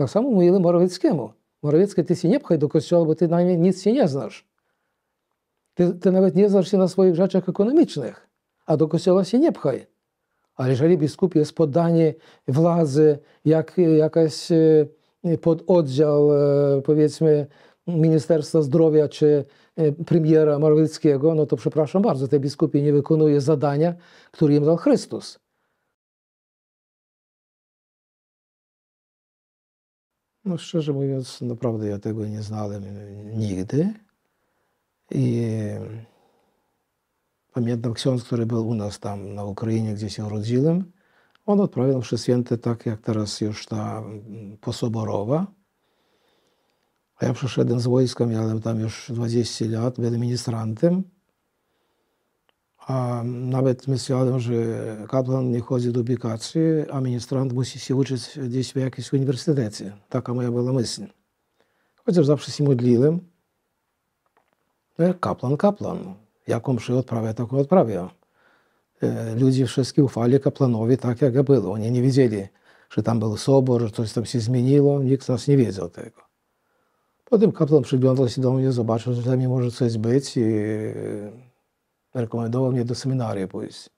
Tak samo mówili Morawieckiemu. Morawiecki, ty się nie pchaj do kościoła, bo ty na nie nic się nie znasz. Ty nawet nie znasz się na swoich rzeczach ekonomicznych, a do kościoła się nie pchaj. Ale jeżeli biskup jest poddany władzy, jak jakaś pododdział, powiedzmy, Ministerstwa Zdrowia czy premiera Morawieckiego, no to przepraszam bardzo, te biskupi nie wykonuje zadania, które im dał Chrystus. No szczerze mówiąc, naprawdę ja tego nie znałem nigdy. I pamiętam ksiądz, który był u nas tam na Ukrainie, gdzie się urodziłem. On odprawiał mszę święte tak, jak teraz już ta posoborowa. A ja przyszedłem z wojska, miałem tam już 20 lat, byłem ministrantem. A nawet myślałem, że kapłan nie chodzi do ubikacji, a ministrant musi się uczyć gdzieś w jakimś uniwersytecie. Taka moja była myśl. Chociaż zawsze się modliłem. Kapłan. Jaką mszę odprawia, taką odprawia. Ludzie wszystkie ufali kapłanowi tak, jak było. Oni nie wiedzieli, że tam był sobor, że coś tam się zmieniło. Nikt z nas nie wiedział tego. Potem kapłan przyglądał się do mnie, zobaczył, że dla mnie może coś być i rekomendował mnie do seminarii pójść.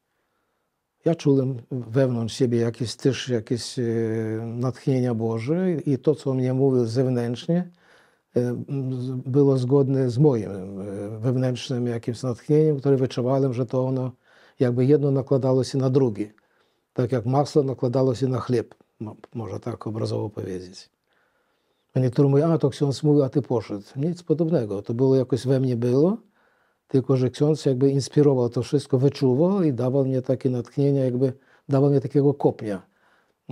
Ja czułem wewnątrz siebie jakieś natchnienia Boże i to, co mnie mówił zewnętrznie, było zgodne z moim wewnętrznym jakimś natchnieniem, które wyczuwałem, że to ono jakby jedno nakładało się na drugie. Tak jak masło nakładało się na chleb, można tak obrazowo powiedzieć. A niektórzy mówią, a to ksiądz mówił, a ty poszedł. Nic podobnego, to było jakoś we mnie było, tylko że ksiądz jakby inspirował to wszystko, wyczuwał i dawał mnie takie natchnienia, jakby dawał mnie takiego kopnia.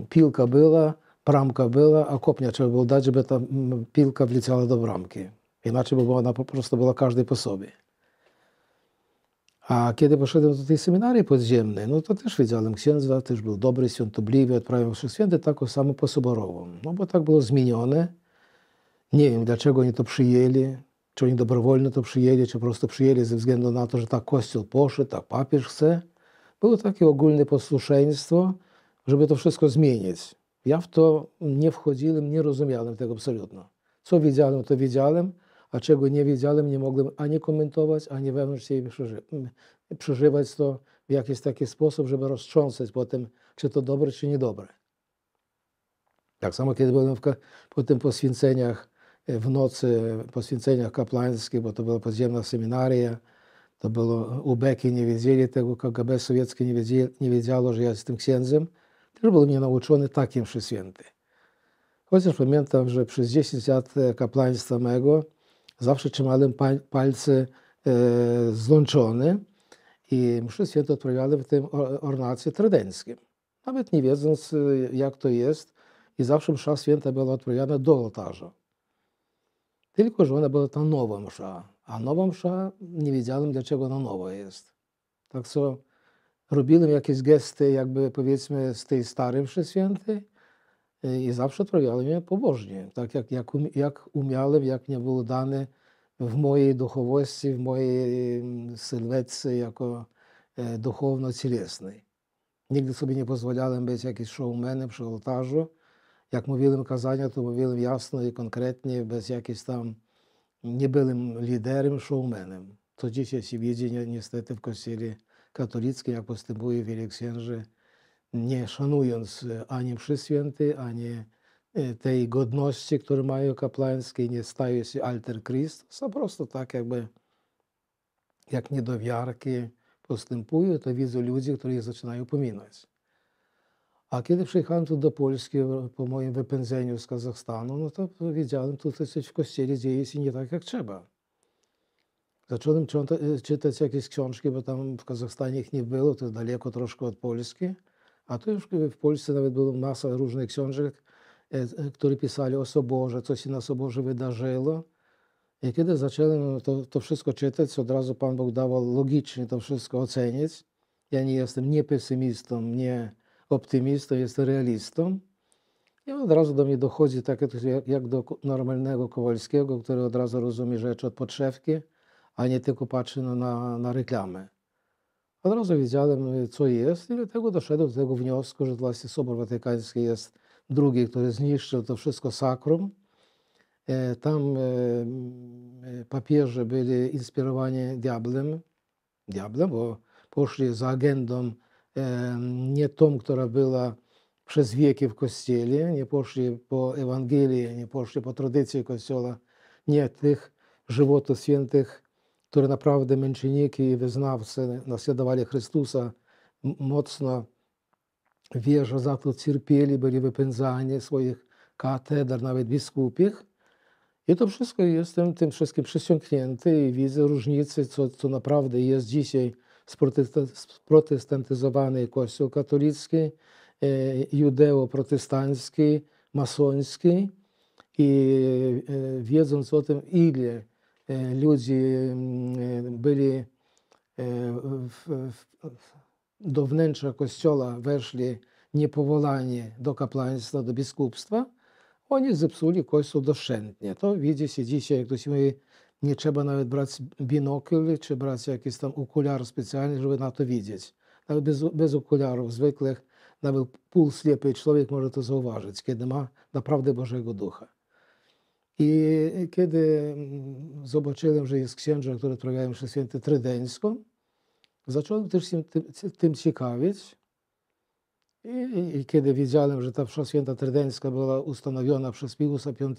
Pilka była, bramka była, a kopnia trzeba było dać, żeby ta pilka wleciała do bramki. Inaczej by ona po prostu była każdej po sobie. A kiedy poszedłem do tej seminarii podziemnej, no to też widziałem księdza, też był dobry, świątobliwy, odprawiał mszę święte taką samą posoborową. No bo tak było zmienione. Nie wiem, dlaczego oni to przyjęli, czy oni dobrowolnie to przyjęli, czy po prostu przyjęli ze względu na to, że tak Kościół poszedł, tak papież chce. Było takie ogólne posłuszeństwo, żeby to wszystko zmienić. Ja w to nie wchodziłem, nie rozumiałem tego absolutnie. Co wiedziałem, to wiedziałem, a czego nie wiedziałem, nie mogłem ani komentować, ani wewnątrz siebie przeżywać to w jakiś taki sposób, żeby roztrząsać potem, czy to dobre, czy niedobre. Tak samo, kiedy byłem potem po święceniach, w nocy poświęceniach kaplańskich, bo to była podziemna seminaria, to było ubeki, nie wiedzieli tego, KGB sowieckie nie wiedziało, że ja jestem księdzem. Też był mnie nauczony takim mszy świętej. Chociaż pamiętam, że przez 10 lat kaplaństwa mego zawsze trzymałem palce złączone i mszy świętą odprawiałem w tym ornacie trydenckim. Nawet nie wiedząc, jak to jest, i zawsze msza święta była odprawiana do ołtarza. Tylko że ona była ta nowa msza, a nowa msza nie wiedziałem, dlaczego ona nowa jest. Tak co robiłem jakieś gesty, jakby powiedzmy z tej starej mszy świętej i zawsze odprawiałem je pobożnie, tak jak umiałem, jak nie było dane w mojej duchowości, w mojej sylwetce jako duchowno-cielesnej. Nigdy sobie nie pozwalałem być jakimś showmanem przy ołtarzu. Jak mówiłem kazania, to mówiłem jasno i konkretnie, bez jakichś tam, nie byłem liderem, showmanem. To dzisiaj się widzi niestety w kościele katolickim, jak postępuje wielkiksięży, nie szanując ani mszy świętej, ani tej godności, którą mają kapłańskie, nie staje się alter Christus, a prosto tak jakby, jak niedowiarki postępują, to widzą ludzi, których zaczynają pominąć. A kiedy przyjechałem tu do Polski po moim wypędzeniu z Kazachstanu, no to wiedziałem, tutaj coś w kościele dzieje się nie tak, jak trzeba. Zacząłem czytać jakieś książki, bo tam w Kazachstanie ich nie było, to daleko troszkę od Polski. A tu już w Polsce nawet była masa różnych książek, które pisali o Soborze, co się na Soborze wydarzyło. I kiedy zacząłem to wszystko czytać, od razu Pan Bóg dawał logicznie to wszystko ocenić. Ja nie jestem nie pesymistą, nie optymistą, jest realistą. I od razu do mnie dochodzi takie jak do normalnego Kowalskiego, który od razu rozumie rzeczy od podszewki, a nie tylko patrzy na reklamę. Od razu wiedziałem, co jest i dlatego doszedłem do tego wniosku, że właśnie Sobor Watykański jest II, który zniszczył to wszystko sakrum. Tam papieże byli inspirowani diablem, bo poszli za agendą nie tą, która była przez wieki w Kościele, nie poszli po Ewangelii, nie poszli po tradycji Kościoła, nie tych żywotów świętych, które naprawdę męczeniki i wyznawcy naśladowali Chrystusa mocno, wierzą, za to cierpieli, byli wypędzani swoich katedr, nawet biskupich. I to wszystko jestem tym wszystkim przysiąknięty i widzę różnicy, co naprawdę jest dzisiaj sprotestantyzowany Kościół katolicki, judeo-protestancki, masoński. I wiedząc o tym, ile ludzi byli do wnętrza Kościoła weszli niepowołani do kapłaństwa, do biskupstwa, oni zepsuli Kościół doszczętnie. To widzi się dzisiaj, jak ktoś mówi, nie trzeba nawet brać binokli, czy brać jakiś tam okular specjalny, żeby na to widzieć. Nawet bez okularów zwykłych, nawet półślepy człowiek może to zauważyć, kiedy ma naprawdę Bożego Ducha. I kiedy zobaczyłem, że jest księża, które odprawiają mszę świętą trydencką, zacząłem też się tym ciekawić. I kiedy wiedziałem, że ta msza święta trydencka była ustanowiona przez Piusa V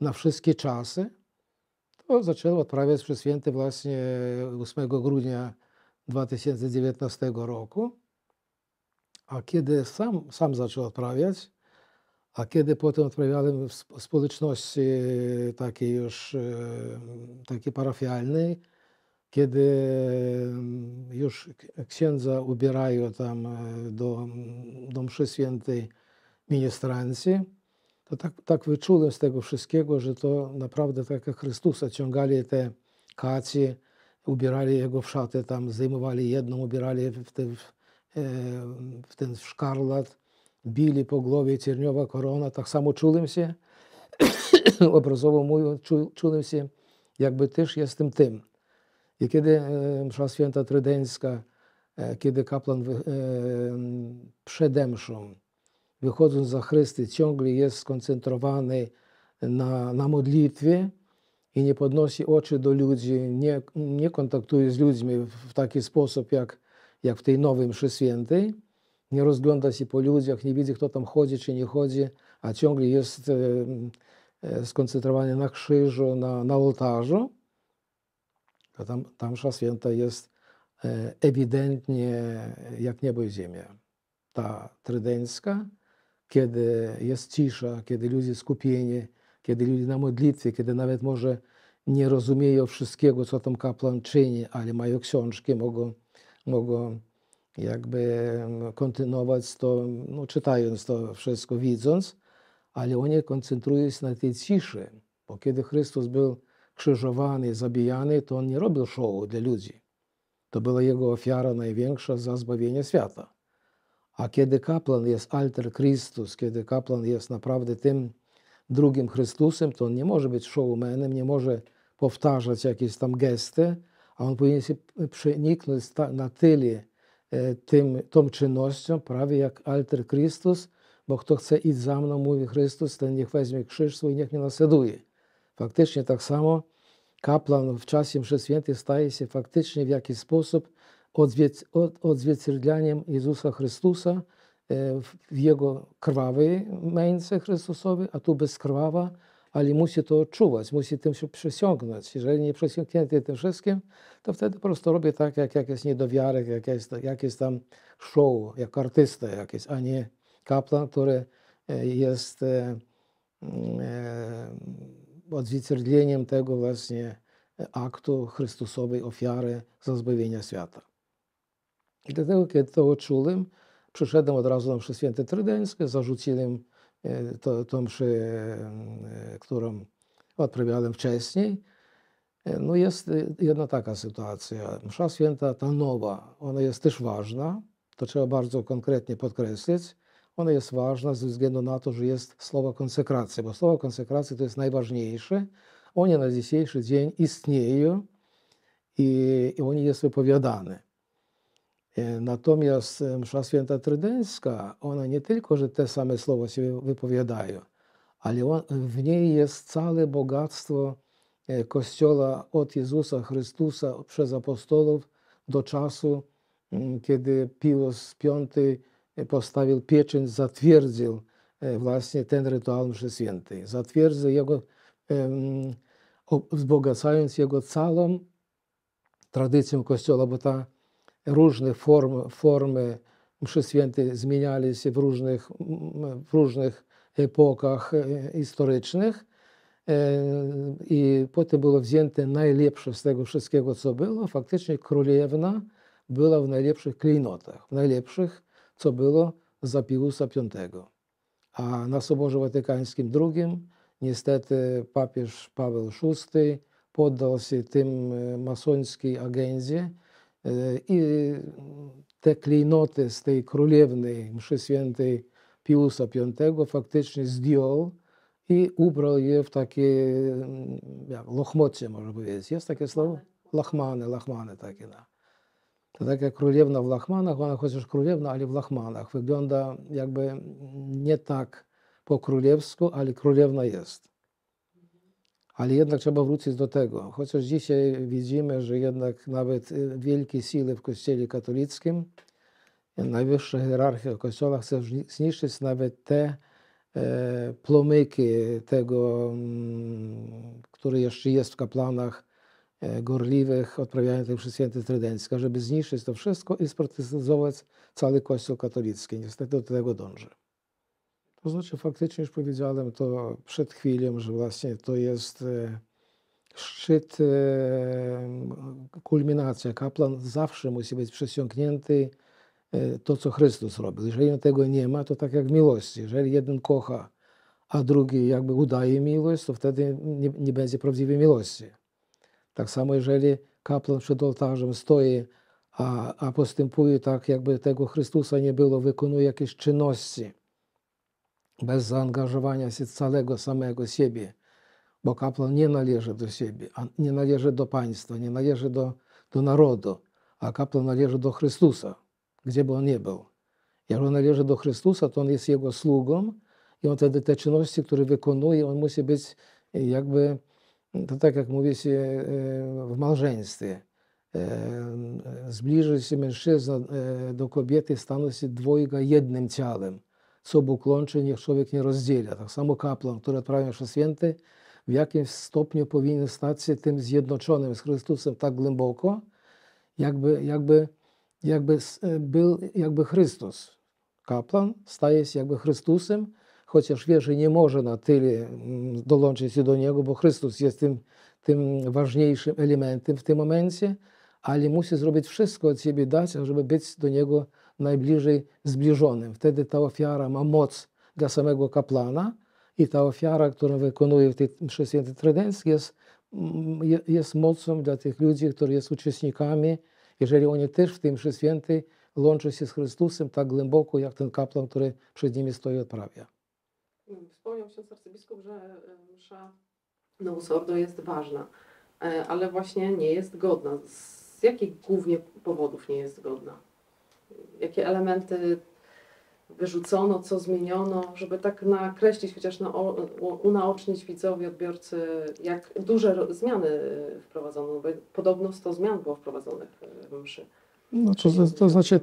na wszystkie czasy, to zacząłem odprawiać mszę świętą właśnie 8 grudnia 2019 roku. A kiedy sam zaczął odprawiać, a kiedy potem odprawiałem w społeczności takiej już takiej parafialnej, kiedy już księdza ubierają tam do mszy świętej ministranci, to tak wyczułem z tego wszystkiego, że to naprawdę tak jak Chrystusa ciągali te kacie, ubierali jego w szaty, tam zdejmowali jedną, ubierali w ten szkarlat, bili po głowie, cierniowa korona, tak samo czułem się, obrazowo mówiąc, czułem się, jakby też jestem tym. I kiedy msza święta trydencka, kiedy kapłan przede mszą, wychodząc za chrysty, ciągle jest skoncentrowany na modlitwie i nie podnosi oczy do ludzi, nie kontaktuje z ludźmi w taki sposób, jak w tej nowej mszy świętej, nie rozgląda się po ludziach, nie widzi, kto tam chodzi czy nie chodzi, a ciągle jest skoncentrowany na krzyżu, na ołtarzu. Tam msza święta jest ewidentnie jak niebo i ziemia. Ta trydencka, kiedy jest cisza, kiedy ludzie skupieni, kiedy ludzie na modlitwie, kiedy nawet może nie rozumieją wszystkiego, co tam kapłan czyni, ale mają książki, mogą jakby kontynuować to, no, czytając to wszystko, widząc, ale oni koncentrują się na tej ciszy, bo kiedy Chrystus był krzyżowany, zabijany, to on nie robił show dla ludzi. To była jego ofiara największa za zbawienie świata. A kiedy kapłan jest alter Chrystus, kiedy kapłan jest naprawdę tym drugim Chrystusem, to on nie może być showmanem, nie może powtarzać jakieś tam gesty, a on powinien się przeniknąć na tyle tą czynnością, prawie jak alter Chrystus, bo kto chce iść za mną, mówi Chrystus, ten niech weźmie krzyż swój, niech mnie naśladuje. Faktycznie tak samo kapłan w czasie mszy świętej staje się faktycznie w jakiś sposób odzwierciedleniem Jezusa Chrystusa w Jego krwawej męce Chrystusowej, a tu bezkrwawa, ale musi to odczuwać, musi tym się przesiągnąć. Jeżeli nie przesiąknięty tym wszystkim, to wtedy po prostu robi tak, jak jakiś niedowiarek, jakieś tam show, jak artysta jakiś, a nie kapłan, który jest odzwierciedleniem tego właśnie aktu Chrystusowej ofiary za zbawienie świata. I dlatego, kiedy to odczułem, przyszedłem od razu na mszę świętą trydencką, zarzuciłem tą mszę, którą odprawiałem wcześniej. No jest jedna taka sytuacja. Msza święta, ta nowa, ona jest też ważna, to trzeba bardzo konkretnie podkreślić. Ona jest ważna ze względu na to, że jest słowo konsekracja, bo słowo konsekracji to jest najważniejsze. One na dzisiejszy dzień istnieją i one jest wypowiadane. Natomiast msza święta trydencka, ona nie tylko, że te same słowa się wypowiadają, ale w niej jest całe bogactwo Kościoła od Jezusa Chrystusa przez apostolów do czasu, kiedy Pius V postawił pieczęć, zatwierdził właśnie ten rytuał mszy świętej. Zatwierdził jego, wzbogacając jego całą tradycją Kościoła, bo ta różne formy mszy świętej zmieniali się w różnych epokach historycznych i potem było wzięte najlepsze z tego wszystkiego, co było. Faktycznie królewna była w najlepszych klejnotach, w najlepszych, co było za Piusa V. A na Soborze Watykańskim II niestety papież Paweł VI poddał się tym masońskiej agendzie i te klejnoty z tej królewnej mszy świętej Piusa V faktycznie zdjął i ubrał je w takie lochmocie, można powiedzieć. Jest takie słowo? Lachmany takie. No. To tak jak królewna w lachmanach, ona chociaż królewna, ale w lachmanach. Wygląda jakby nie tak po królewsku, ale królewna jest. Ale jednak trzeba wrócić do tego. Chociaż dzisiaj widzimy, że jednak nawet wielkie siły w Kościele katolickim, najwyższa hierarchia Kościoła chce zniszczyć nawet te płomyki tego, który jeszcze jest w kapłanach gorliwych, odprawiających mszy święte trydenckie, żeby zniszczyć to wszystko i spartyzalizować cały Kościół katolicki. Niestety do tego dąży. To znaczy faktycznie już powiedziałem to przed chwilą, że właśnie to jest szczyt, kulminacja. Kapłan zawsze musi być przesiąknięty to, co Chrystus robił. Jeżeli tego nie ma, to tak jak w miłości. Jeżeli jeden kocha, a drugi jakby udaje miłość, to wtedy nie będzie prawdziwej miłości. Tak samo, jeżeli kapłan przed ołtarzem stoi, a postępuje tak, jakby tego Chrystusa nie było, wykonuje jakieś czynności bez zaangażowania się całego samego siebie, bo kapłan nie należy do siebie, nie należy do państwa, nie należy do narodu, a kapłan należy do Chrystusa, gdzie by on nie był. Jak on należy do Chrystusa, to on jest jego sługą i on wtedy te czynności, które wykonuje, on musi być jakby, to tak jak mówi się w małżeństwie, zbliży się mężczyzna do kobiety, staną się dwojga jednym ciałem. Co Bóg łączy, niech człowiek nie rozdziela. Tak samo kapłan, który odprawia mszę święte, w jakimś stopniu powinien stać się tym zjednoczonym z Chrystusem tak głęboko, jakby był jakby Chrystus. Kapłan staje się jakby Chrystusem, chociaż wie, że nie może na tyle dołączyć się do Niego, bo Chrystus jest tym ważniejszym elementem w tym momencie, ale musi zrobić wszystko od siebie dać, żeby być do Niego najbliżej zbliżonym. Wtedy ta ofiara ma moc dla samego kapłana i ta ofiara, którą wykonuje w tej mszy świętej trydenckiej, jest mocą dla tych ludzi, którzy są uczestnikami, jeżeli oni też w tej mszy świętej łączą się z Chrystusem tak głęboko, jak ten kapłan, który przed nimi stoi, odprawia. Wspomniał ksiądz arcybiskup, że msza na usordo jest ważna, ale właśnie nie jest godna. Z jakich głównie powodów nie jest godna? Jakie elementy wyrzucono, co zmieniono, żeby tak nakreślić, chociaż unaocznić widzowi, odbiorcy, jak duże zmiany wprowadzono, bo podobno 100 zmian było wprowadzonych w mszy. No, to znaczy,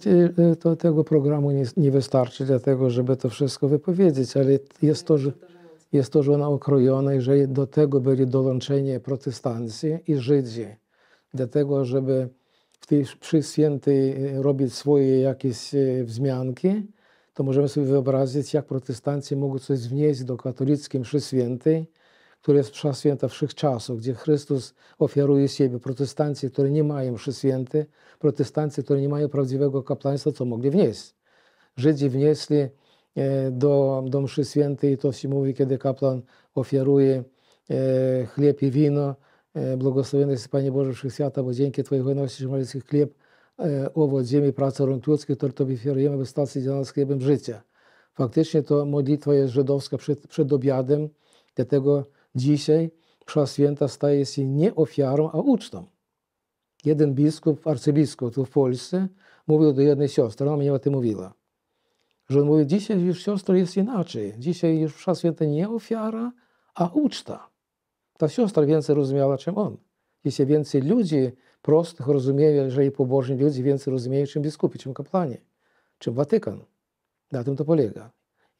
tego programu nie wystarczy dlatego, żeby to wszystko wypowiedzieć, ale jest to, że ona okrojona, jeżeli do tego byli dołączeni protestanci i Żydzi, dlatego, żeby w tej mszy świętej robić swoje jakieś wzmianki, to możemy sobie wyobrazić, jak protestanci mogą coś wnieść do katolickiej mszy świętej, która jest msza święta wszechczasów, gdzie Chrystus ofiaruje siebie. Protestanci, którzy nie mają mszy świętej, protestanci, którzy nie mają prawdziwego kapłaństwa, co mogli wnieść? Żydzi wnieśli do mszy świętej, to się mówi, kiedy kapłan ofiaruje chleb i wino, błogosławiony jesteś, Panie Boże, Wszechświata, bo dzięki Twojego nosisz malutki chleb, owoc ziemi, praca rąk ludzkich, który Tobie ofiarujemy, by stał się dla nas chlebem życia. Faktycznie to modlitwa jest żydowska przed obiadem, dlatego dzisiaj msza święta staje się nie ofiarą, a ucztą. jeden biskup, arcybiskup tu w Polsce, mówił do jednej siostry, ona mi o tym mówiła, że on mówi, dzisiaj już siostro jest inaczej, dzisiaj już Msza Święta nie ofiara, a uczta. Ta siostra więcej rozumiała, czym on. Jeśli więcej ludzi prostych rozumieje, jeżeli pobożni ludzie więcej rozumieją, czym biskupi, czym kapłani, czym Watykan. Na tym to polega.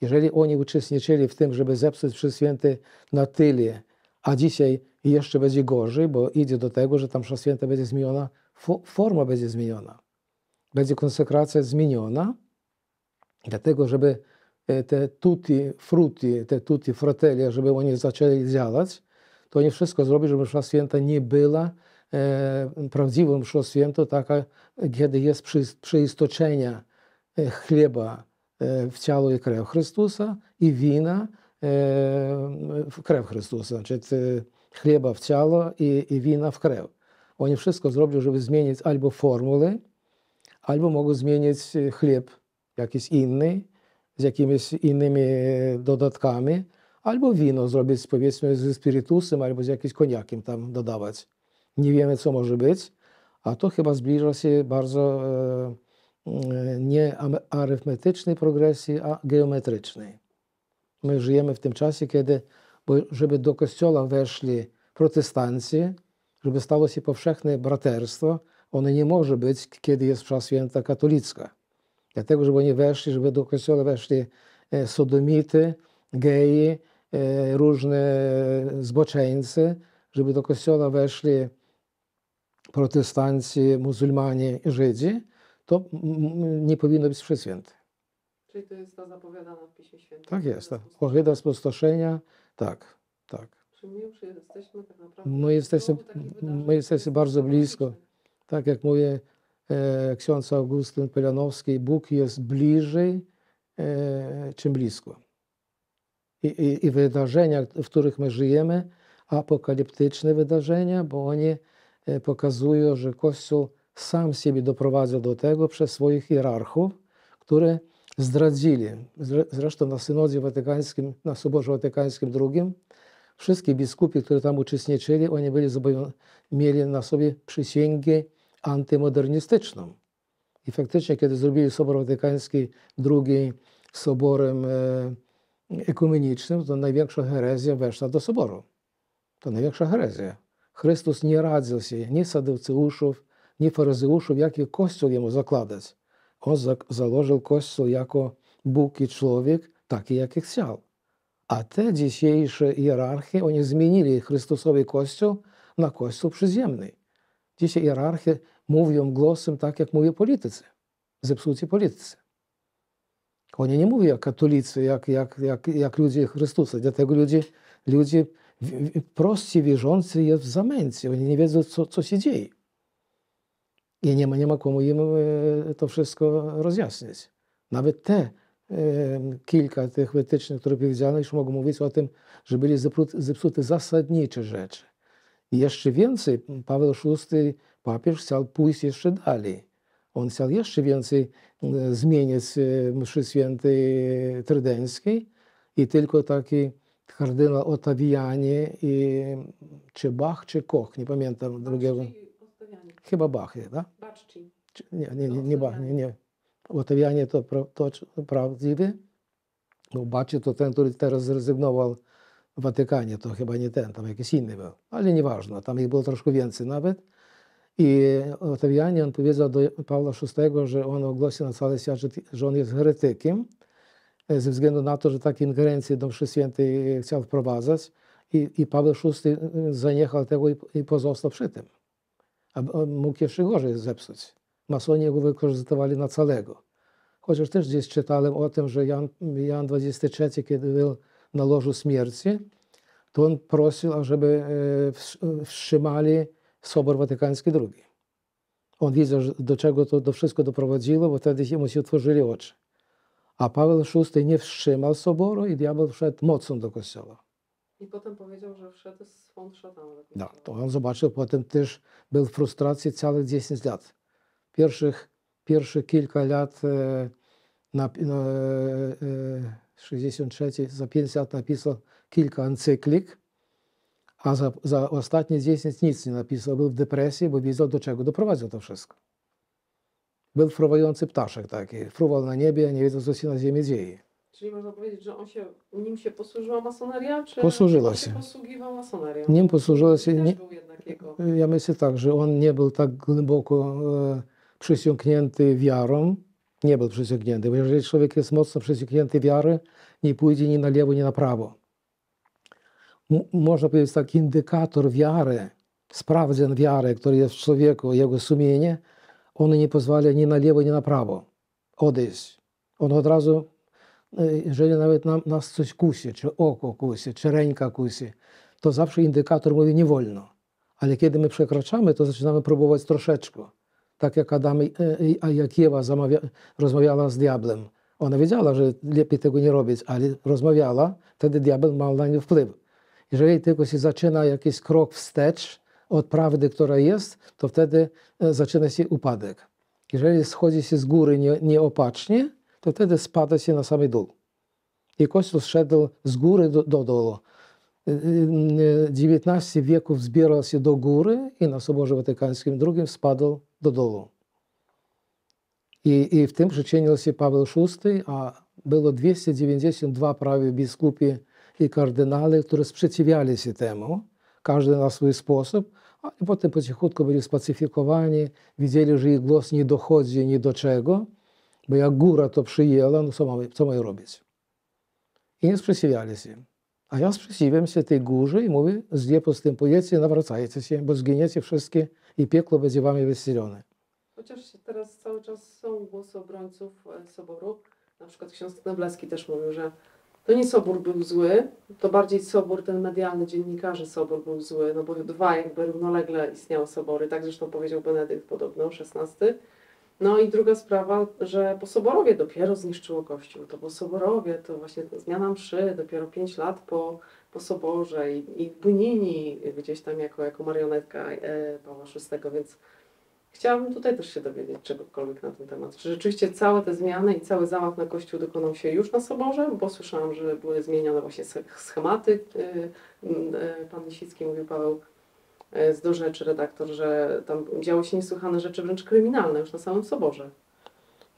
Jeżeli oni uczestniczyli w tym, żeby zepsuć Mszę Świętą na tyle, a dzisiaj jeszcze będzie gorzej, bo idzie do tego, że tam Msza Święta będzie zmieniona, forma będzie zmieniona. Będzie konsekracja zmieniona, dlatego żeby te tutti fratelli, żeby oni zaczęli działać, to oni wszystko zrobią, żeby Msza Święta nie była prawdziwą Mszą Świętą, taka, kiedy jest przeistoczenia chleba w ciało i krew Chrystusa i wina w krew Chrystusa, znaczy chleba w ciało i wina w krew. Oni wszystko zrobią, żeby zmienić albo formuły, albo mogą zmienić chleb jakiś inny, z jakimiś innymi dodatkami, albo wino zrobić, powiedzmy, ze spirytusem, albo z jakimś koniakiem tam dodawać. Nie wiemy, co może być, a to chyba zbliża się bardzo nie arytmetycznej progresji, a geometrycznej. My żyjemy w tym czasie, kiedy, żeby do kościoła weszli protestanci, żeby stało się powszechne braterstwo, ono nie może być, kiedy jest Msza Święta katolicka. Dlatego, żeby oni weszli, żeby do kościoła weszli sodomity, geje, różne zboczeńcy, żeby do kościoła weszli protestanci, muzułmanie i Żydzi, to nie powinno być Mszy Świętej. Czyli to jest to zapowiadane w Piśmie Świętym. Tak jest. Tak. Ohyda spustoszenia, tak, tak. Czy my już jesteśmy tak naprawdę... My jesteśmy bardzo blisko. Tak jak mówię, ksiądz Augustyn Pelianowski, Bóg jest bliżej, czym blisko. I wydarzenia, w których my żyjemy, apokaliptyczne wydarzenia, bo oni pokazują, że Kościół sam siebie doprowadził do tego przez swoich hierarchów, które zdradzili. Zresztą na synodzie watykańskim, na Soborze Watykańskim II, wszystkie biskupi, którzy tam uczestniczyli, oni byli mieli na sobie przysięgę antymodernistyczną. I faktycznie, kiedy zrobili Sobor Watykański II soborem ekumenicznym, to największa herezja weszła do soboru. To największa herezja. Chrystus nie radził się, nie saduceuszów, nie faryzeuszów, jaki Kościół jemu zakładać. On założył Kościół jako Bóg i człowiek, taki jaki chciał. A te dzisiejsze hierarchie, oni zmienili Chrystusowy Kościół na Kościół przyziemny. Dzisiaj hierarchie mówią głosem tak, jak mówią politycy, zepsuci politycy. Oni nie mówią jak katolicy, jak ludzie Chrystusa, dlatego ludzie prości wierzący jest w zamęcie, oni nie wiedzą, co się dzieje. I nie ma komu im to wszystko rozjaśnić. Nawet te kilka tych wytycznych, które powiedziano, już mogą mówić o tym, że byli zepsute zasadnicze rzeczy. I jeszcze więcej, Paweł VI, papież, chciał pójść jeszcze dalej. On chciał jeszcze więcej zmienić Mszy Świętej Trydenckiej i tylko taki kardynał Ottaviani i czy Bach, czy Koch, nie pamiętam drugiego. Chyba Bach, tak? Baczci. Nie Bach, nie. Ottaviani to prawdziwy. No, Baczci to ten, który teraz zrezygnował w Watykanie, to chyba nie ten, tam jakiś inny był. Ale nieważne, tam ich było troszkę więcej nawet. I Ottaviani, on powiedział do Pawła VI, że on ogłosił na cały świat, że on jest heretykiem, ze względu na to, że takie ingerencje do Mszy Świętej chciał wprowadzać. I Paweł VI zaniechał tego i pozostał przy tym. A mógł jeszcze gorzej zepsuć. Masoni go wykorzystywali na całego. Chociaż też gdzieś czytałem o tym, że Jan XXIII, kiedy był na łożu śmierci, to on prosił, ażeby wstrzymali Sobor Watykański II. On widział, do czego to wszystko doprowadziło, bo wtedy mu się otworzyli oczy. A Paweł VI nie wstrzymał soboru i diabeł wszedł mocą do kościoła. I potem powiedział, że wszedł z swąd szatana. Tak, to on zobaczył, potem też był w frustracji całych 10 lat. Pierwszych kilka lat, na 63, za 5 lat napisał kilka encyklik, a za ostatnie 10 nic nie napisał. Był w depresji, bo wiedział, do czego doprowadził to wszystko. Był fruwający ptaszek taki, fruwał na niebie, nie wiedział, co się na ziemi dzieje. Czyli można powiedzieć, że nim się posłużyła masoneria, czy posłużyła się posługiwał masonerią? Nim posłużyła się. Nie, był jednak jego. Ja myślę tak, że on nie był tak głęboko przysiągnięty wiarą. Nie był przysiągnięty, bo jeżeli człowiek jest mocno przysiągnięty wiary, nie pójdzie ni na lewo, ni na prawo. Można powiedzieć tak, indykator wiary, sprawdzian wiary, który jest w człowieku, jego sumienie, on nie pozwala ni na lewo, ni na prawo odejść. On od razu, jeżeli nawet nas coś kusi, czy oko kusi, czy ręka kusi, to zawsze indykator mówi nie wolno. Ale kiedy my przekraczamy, to zaczynamy próbować troszeczkę. Tak jak Adam i Ewa rozmawiała z diablem. Ona wiedziała, że lepiej tego nie robić, ale rozmawiała, wtedy diabeł ma na nią wpływ. Jeżeli tylko się zaczyna jakiś krok wstecz od prawdy, która jest, to wtedy zaczyna się upadek. Jeżeli schodzi się z góry nieopatrznie, to wtedy spada się na sam dół. I Kościół szedł z góry do dołu. 19 wieków zbierał się do góry i na Soborze Watykańskim II spadł do dołu. I w tym przyczynił się Paweł VI, a było 292 prawie biskupi i kardynale, które sprzeciwiali się temu, każdy na swój sposób, a potem po cichutku byli spacyfikowani, widzieli, że ich głos nie dochodzi ni do czego, bo jak góra to przyjęła, no co mają robić? I nie sprzeciwiali się. A ja sprzeciwiam się tej górze i mówię, gdzie postępujecie, nawracajcie się, bo zginiecie wszystkie i piekło będzie wami wysielone. Chociaż teraz cały czas są głosy obrońców Soboru, na przykład ksiądz Knebleski też mówił, że to nie Sobór był zły, to bardziej Sobór, ten medialny, dziennikarze Sobór był zły, no bo dwa jakby równolegle istniały Sobory, tak zresztą powiedział Benedykt podobno, XVI. No i druga sprawa, że po Soborowie dopiero zniszczyło Kościół. To po Soborowie, to właśnie zmiana mszy, dopiero 5 lat po Soborze i Bunini gdzieś tam jako marionetka Pawła VI, więc chciałabym tutaj też się dowiedzieć czegokolwiek na ten temat. Czy rzeczywiście całe te zmiany i cały zamach na Kościół dokonał się już na Soborze? Bo słyszałam, że były zmienione właśnie schematy. Pan Lisicki mówił, Paweł, z do rzeczy redaktor, że tam działy się niesłychane rzeczy, wręcz kryminalne już na samym Soborze.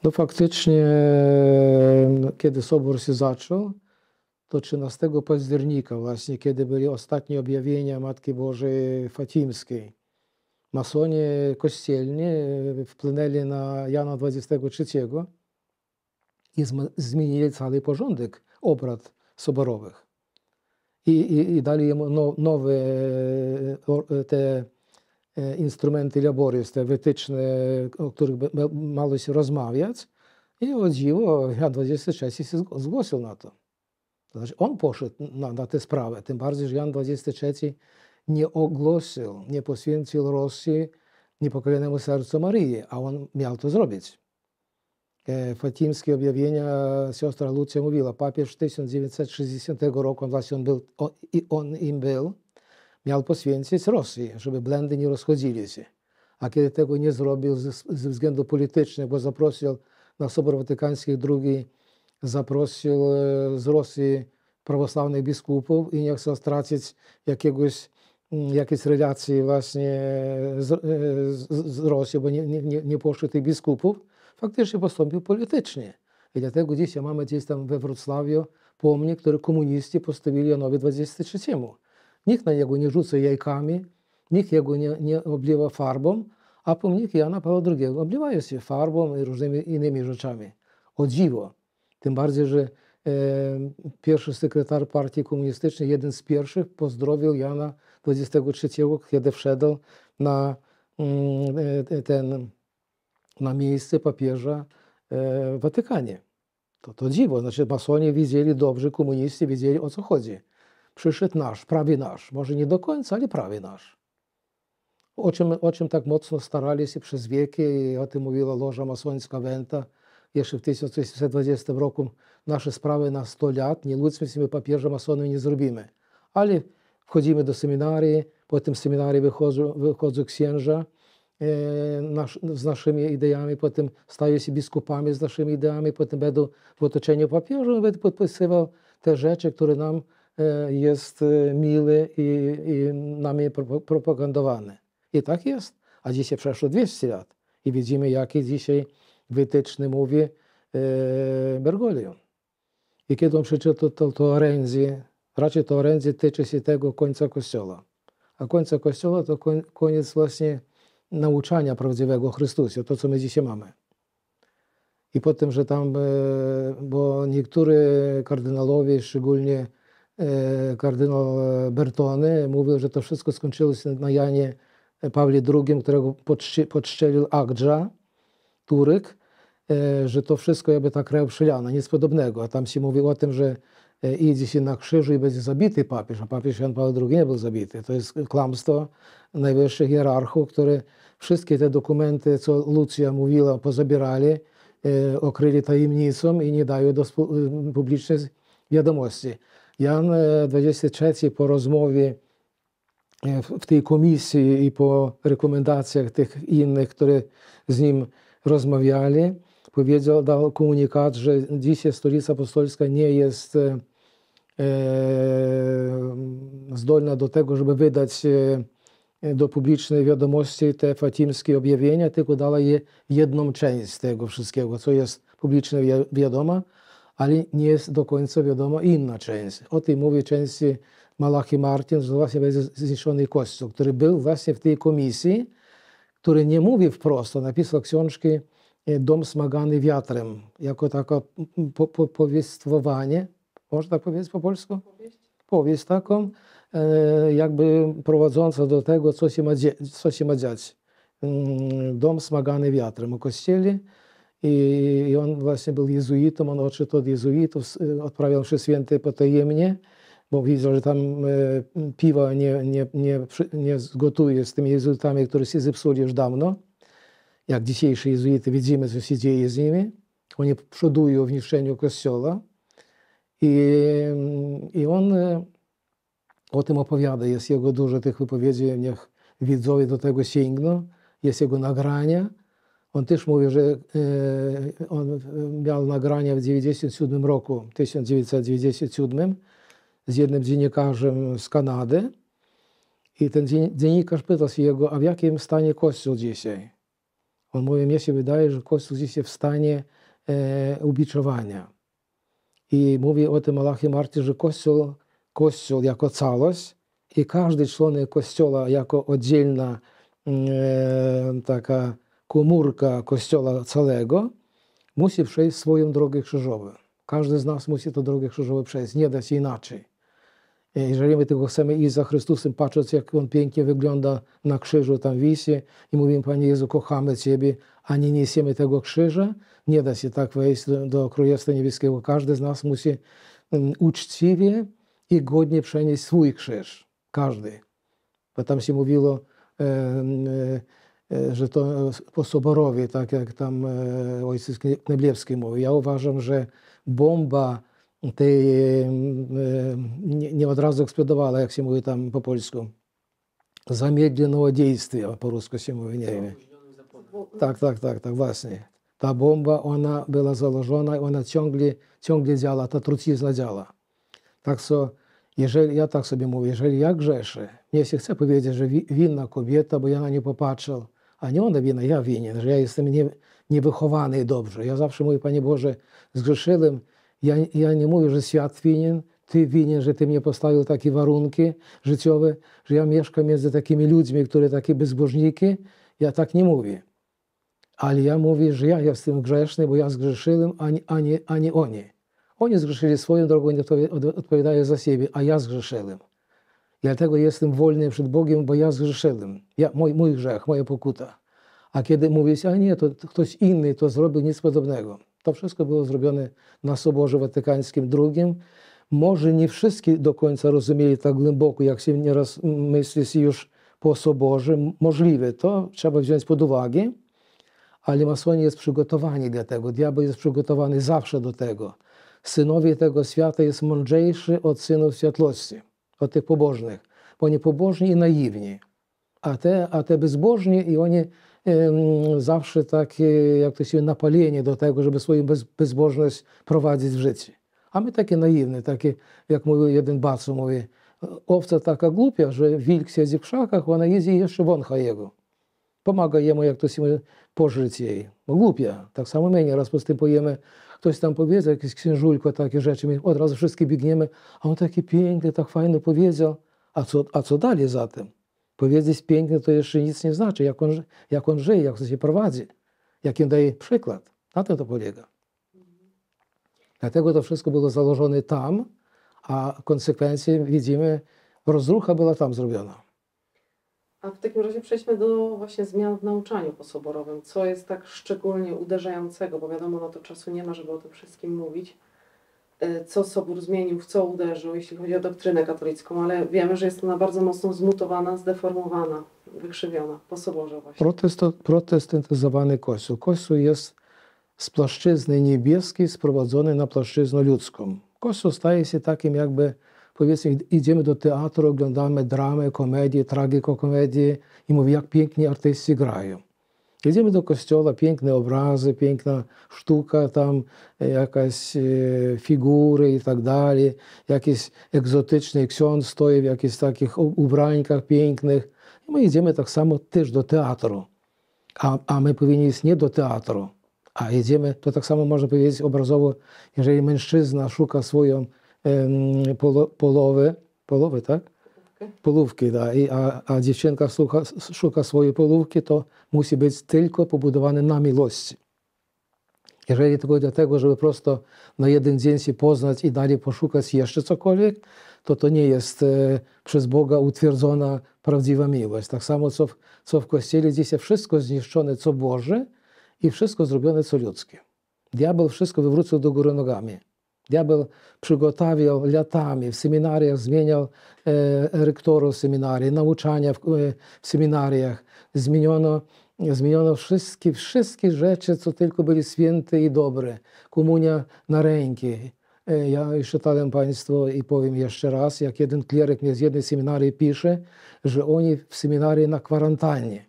No faktycznie, kiedy Sobór się zaczął, to 13 października właśnie, kiedy byli ostatnie objawienia Matki Bożej Fatimskiej, masoni kościelni wpłynęli na Jana 23 i zmienili cały porządek obrad soborowych. I dali jemu nowe te instrumenty laborius, te wytyczne, o których mało się rozmawiać. I o dziwo, Jan 23 się zgłosił na to. To znaczy on poszedł na tę sprawę, tym bardziej, że Jan 23 nie ogłosił, nie poświęcił Rosji niepokolenemu sercu Maryi, a on miał to zrobić. Fatimskie objawienia, siostra Lucja mówiła, papież 1960 roku, właśnie on im był, miał poświęcić Rosji, żeby blendy nie rozchodzili się. A kiedy tego nie zrobił ze względu politycznych, bo zaprosił na Sobór Watykański II, zaprosił z Rosji prawosławnych biskupów i nie chciał stracić jakiejś relacji właśnie z Rosją, bo nie poszli tych biskupów, faktycznie postąpił politycznie. I dlatego dzisiaj mamy gdzieś tam we Wrocławiu pomnik, który komuniści postawili Janowi 23. Nikt na niego nie rzuca jajkami, nikt jego nie obliewa farbą, a pomnik Jana Pawła II obliewają się farbą i różnymi innymi rzeczami. O dziwo. Tym bardziej, że pierwszy sekretarz partii komunistycznej, jeden z pierwszych, pozdrowił Jana 23, kiedy wszedł na miejsce papieża w Watykanie. To dziwo, znaczy masonie widzieli dobrze, komuniści widzieli, o co chodzi. Przyszedł nasz, prawie nasz, może nie do końca, ale prawie nasz. O czym tak mocno starali się przez wieki, i o tym mówiła loża masońska Wenta, jeszcze w 1920 roku, nasze sprawy na 100 lat, nie ludzmy się, my papieża masonów nie zrobimy. Ale wchodzimy do seminarii, po tym seminarii wychodzą księża, z naszymi ideami, potem stają się biskupami z naszymi ideami, potem będą w otoczeniu papieża, będą podpisywał te rzeczy, które nam jest miły i nami propagandowany. I tak jest. A dzisiaj przeszło 200 lat i widzimy, jakie dzisiaj wytyczne mówi Bergoglio. I kiedy on przeczytał to orędzi, raczej to orędzi tyczy się tego końca Kościoła. A końca Kościoła to koniec właśnie nauczania prawdziwego Chrystusa, to co my dzisiaj mamy. I potem, że tam, bo niektórzy kardynalowie, szczególnie kardynał Bertone, mówił, że to wszystko skończyło się na Janie Pawle II, którego podszczelił Agdża, Turek, że to wszystko jakby ta krew przyliana, nic podobnego. A tam się mówi o tym, że idzie się na krzyżu i będzie zabity papież, a papież Jan Paweł II nie był zabity. To jest kłamstwo najwyższych hierarchów, które wszystkie te dokumenty, co Lucja mówiła, pozabierali, okryli tajemnicą i nie dają do publicznej wiadomości. Jan XXIII po rozmowie w tej komisji i po rekomendacjach tych innych, które z nim rozmawiali, powiedział, dał komunikat, że dzisiaj Stolica Apostolska nie jest zdolna do tego, żeby wydać do publicznej wiadomości te fatimskie objawienia, tylko dała je jedną część tego wszystkiego, co jest publicznie wiadomo, ale nie jest do końca wiadomo inna część. O tej mówi części Malachi Martin, że właśnie będzie zniszczony Kościół, który był właśnie w tej komisji, który nie mówi wprost, a napisał książki Dom smagany wiatrem, jako takie powiestwowanie, można tak powiedzieć po polsku? Powieść taką, jakby prowadząca do tego, co się ma dziać. Dom smagany wiatrem o kościele. I on właśnie był jezuitą, on odszedł od jezuitów, odprawiał mszy święte potajemnie, bo widział, że tam piwa nie gotuje z tymi jezuitami, którzy się zepsuli już dawno. Jak dzisiejsi jezuity, widzimy, co się dzieje z nimi. Oni przodują w niszczeniu Kościoła. I on o tym opowiada. Jest jego dużo tych wypowiedzi, niech widzowie do tego sięgną. Jest jego nagrania. On też mówi, że on miał nagrania w 1997 roku, 1997, z jednym dziennikarzem z Kanady. I ten dziennikarz pytał się jego, a w jakim stanie Kościół dzisiaj? On mówi, mnie się wydaje, że Kościół dzisiaj w stanie ubiczowania. I mówi o tym Malachi Martin, że Kościół jako całość i każdy członek Kościoła jako oddzielna taka komórka Kościoła całego musi przejść swoją drogę krzyżową. Każdy z nas musi tę drogę krzyżową przejść, nie da się inaczej. Jeżeli my tego chcemy iść za Chrystusem, patrząc, jak On pięknie wygląda na krzyżu, tam wisi i mówimy, Panie Jezu, kochamy Ciebie, a nie niesiemy tego krzyża, nie da się tak wejść do Królestwa Niebieskiego. Każdy z nas musi uczciwie i godnie przenieść swój krzyż. Każdy. Bo tam się mówiło, że to po soborowie, tak jak tam ojciec Kneblewski mówił. Ja uważam, że bomba tej nie od razu eksplodowała, jak się mówi tam po polsku. Zamiedlionego działania, po rusku się mówi, nie wiem. Tak, właśnie. Ta bomba, ona była założona, ona ciągle działa, ta trucizna działa. Tak co, jeżeli, ja tak sobie mówię, jeżeli ja grzeszę, mnie się chce powiedzieć, że winna kobieta, bo ja na nie popatrzył, a nie ona winna, ja winien, że ja jestem niewychowany dobrze. Ja zawsze mówię, Panie Boże, zgrzeszyłem. Ja nie mówię, że świat winien, Ty winien, że Ty mnie postawił takie warunki życiowe, że ja mieszkam między takimi ludźmi, które takie bezbożniki. Ja tak nie mówię. Ale ja mówię, że ja jestem grzeszny, bo ja zgrzeszyłem, a nie oni. Oni zgrzeszyli swoją drogą, nie odpowiadają za siebie, a ja zgrzeszyłem. Dlatego jestem wolny przed Bogiem, bo ja zgrzeszyłem. Mój grzech, moja pokuta. A kiedy mówię, a nie, to ktoś inny to zrobił, nic podobnego. To wszystko było zrobione na Soborze Watykańskim II. Może nie wszyscy do końca rozumieli tak głęboko, jak się nieraz myśli już po Soborze. Możliwe, to trzeba wziąć pod uwagę, ale masoni jest przygotowani do tego. Diabeł jest przygotowany zawsze do tego. Synowie tego świata jest mądrzejszy od synów światłości, od tych pobożnych. Bo oni pobożni i naiwni, a te bezbożni i oni zawsze takie, jak to się napalenie do tego, żeby swoją bezbożność prowadzić w życie. A my takie naiwne, takie, jak mówi jeden bacu, mówi, owca taka głupia, że wilk siedzi w szakach, ona idzie i jeszcze wącha jego. Pomaga jemu, jak ktoś mu pożyć jej. Bo głupia. Tak samo my nieraz postępujemy. Ktoś tam powiedział, jakieś księżulko, takie rzeczy, my od razu wszystkie biegniemy, a on taki piękny, tak fajnie powiedział. A co dalej za tym? Powiedzieć piękny to jeszcze nic nie znaczy, jak on żyje, jak to się prowadzi, jak im daje przykład. Na tym to polega. Dlatego to wszystko było założone tam, a konsekwencje widzimy, rozrucha była tam zrobiona. A w takim razie przejdźmy do właśnie zmian w nauczaniu posoborowym. Co jest tak szczególnie uderzającego, bo wiadomo, no to czasu nie ma, żeby o tym wszystkim mówić. Co Sobór zmienił, w co uderzył, jeśli chodzi o doktrynę katolicką, ale wiemy, że jest ona bardzo mocno zmutowana, zdeformowana, wykrzywiona po Soborze właśnie. Protestantyzowany Kościół. Kościół jest z płaszczyzny niebieskiej sprowadzony na płaszczyznę ludzką. Kościół staje się takim jakby, powiedzmy, idziemy do teatru, oglądamy dramy, komedie, tragikokomedie i mówię, jak pięknie artyści grają. Idziemy do kościoła, piękne obrazy, piękna sztuka, tam jakaś figury i tak dalej, jakiś egzotyczny ksiądz stoi w jakichś takich ubrańkach pięknych. I my idziemy tak samo też do teatru, a my powinni iść nie do teatru, a idziemy, to tak samo można powiedzieć obrazowo, jeżeli mężczyzna szuka swoją połowę, tak? Polówki, da. A dziewczynka szuka swojej polówki, to musi być tylko pobudowane na miłości. Jeżeli tylko dlatego, żeby prosto na jeden dzień się poznać i dalej poszukać jeszcze cokolwiek, to nie jest przez Boga utwierdzona prawdziwa miłość. Tak samo, co w Kościele dzisiaj wszystko zniszczone, co Boże i wszystko zrobione, co ludzkie. Diabeł wszystko wywrócił do góry nogami. Diabeł przygotował latami, w seminariach zmieniał rektorów seminarii, nauczania w seminariach. Zmieniono wszystkie rzeczy, co tylko były święte i dobre. Komunia na ręki. Ja czytałem Państwu i powiem jeszcze raz, jak jeden kleryk mnie z jednej seminarii pisze, że oni w seminarii na kwarantannie.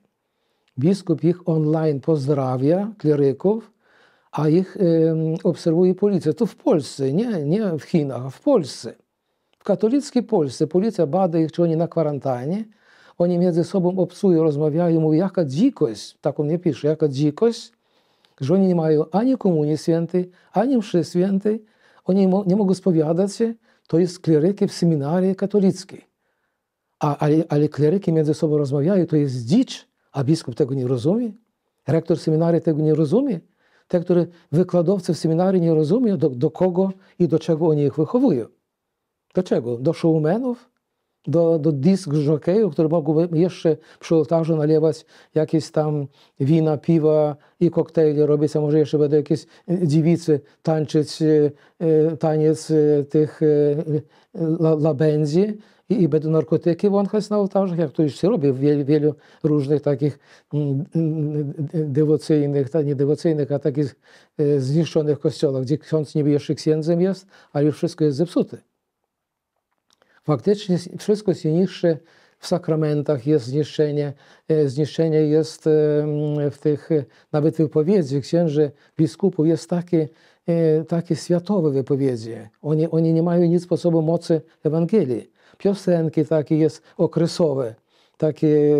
Biskup ich online pozdrawia, kleryków, a ich obserwuje policja. To w Polsce, nie w Chinach, a w Polsce. W katolickiej Polsce policja bada ich, czy oni na kwarantannie. Oni między sobą obcują, rozmawiają, mówią, jaka dzikość, tak on nie pisze, jaka dzikość, że oni nie mają ani komunii świętej, ani mszy świętej, oni nie mogą spowiadać się, to jest kleryki w seminarii katolickiej. Ale kleryki między sobą rozmawiają, to jest dzicz, a biskup tego nie rozumie, rektor seminarii tego nie rozumie. Te, które wykładowcy w seminarii nie rozumieją, do kogo i do czego oni ich wychowują. Do czego? Do showmenów? Do disk żokejów, które mogą jeszcze przy ołtarzu nalewać jakieś tam wina, piwa i koktajle robić, a może jeszcze będą jakieś dziewicy tańczyć taniec tych labędzi i będą narkotyki wąchać na ołtarzach, jak to już się robi w wielu różnych takich dewocyjnych, nie dewocyjnych, a takich zniszczonych kościołach, gdzie ksiądz niby jeszcze księdzem jest, ale już wszystko jest zepsute. Faktycznie wszystko się niszczy w sakramentach, jest zniszczenie jest w tych nawet wypowiedzi księży, biskupów, jest takie światowe wypowiedzi. Oni nie mają nic po sobie mocy Ewangelii. Piosenki takie jest okresowe, takie,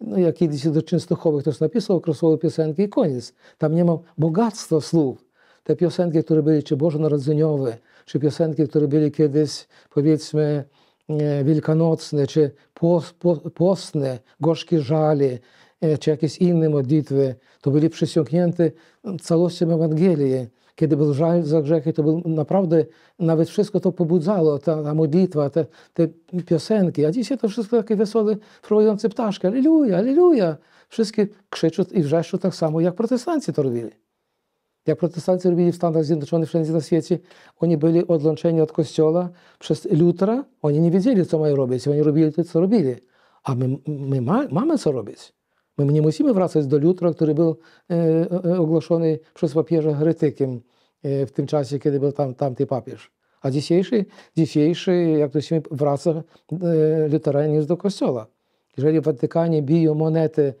no jak kiedyś do Częstochowy ktoś napisał okresowe piosenki i koniec. Tam nie ma bogactwa słów. Te piosenki, które były czy bożonarodzeniowe, czy piosenki, które były kiedyś, powiedzmy, wielkanocne, czy postne, gorzkie żale, czy jakieś inne modlitwy, to były przesiąknięte całością Ewangelii. Kiedy był żal za grzechy, to był naprawdę, nawet wszystko to pobudzało, ta modlitwa, te piosenki. A dzisiaj to wszystko takie wesołe, fruwające ptaszki. Alleluja, alleluja! Wszystkie krzyczą i wrzeszczą tak samo, jak protestanci to robili. Jak protestanci robili w Stanach Zjednoczonych, wszędzie na świecie, oni byli odłączeni od Kościoła przez Lutra, oni nie wiedzieli, co mają robić, oni robili to, co robili. A my mamy co robić. My nie musimy wracać do Lutra, który był ogłoszony przez papieża heretykiem w tym czasie, kiedy był tamty papież. A dzisiejszy jak to się wraca, luteraniec do Kościoła. Jeżeli w Watykanie biją monety